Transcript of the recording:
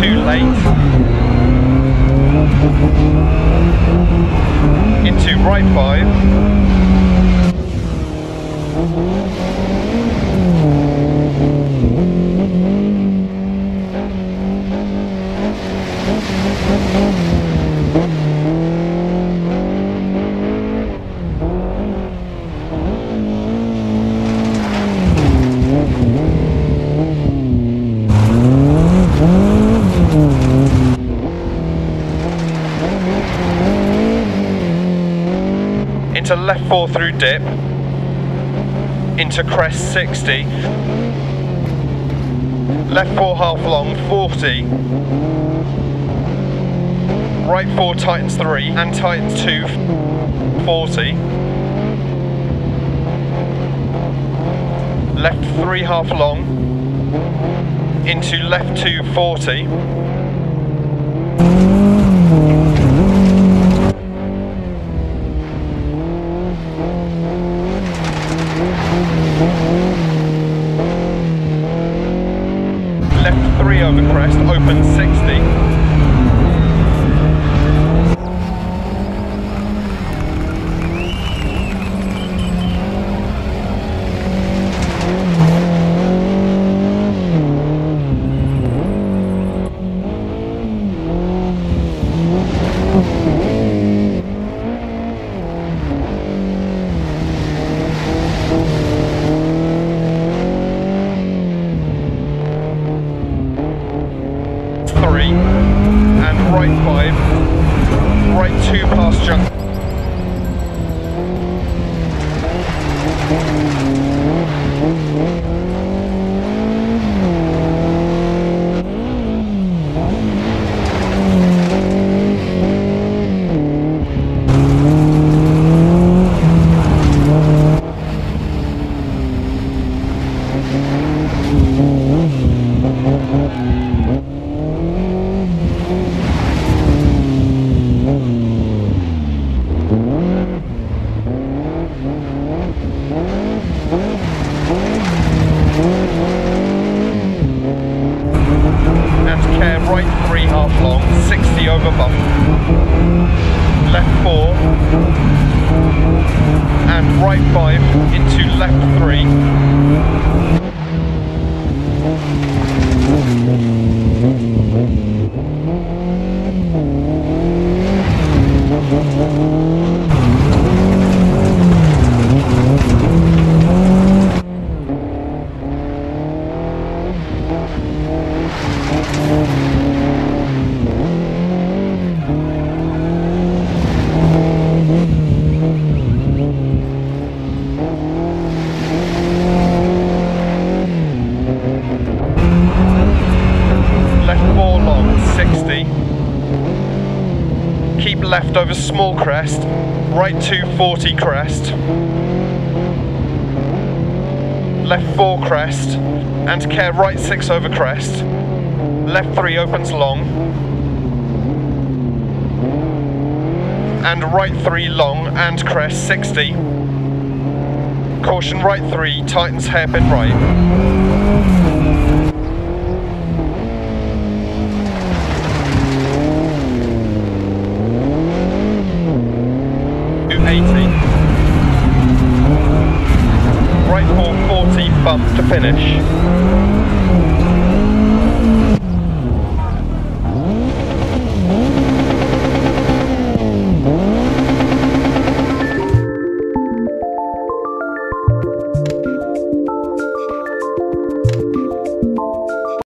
too late, into right 5. Into left 4 through dip, into crest 60, left 4 half long 40, right 4 tightens 3 and tightens 2 40, left 3 half long, into left 2 40, left 3 over crest, open 60. And right 5, right 2 past junction, right 3 half long, 60 over bump, left 4 and right 5 into left 3. Keep left over small crest, right 240 crest, left 4 crest, and care right 6 over crest, left 3 opens long, and right 3 long and crest 60. Caution right 3 tightens hairpin right. Right 440 bump to finish.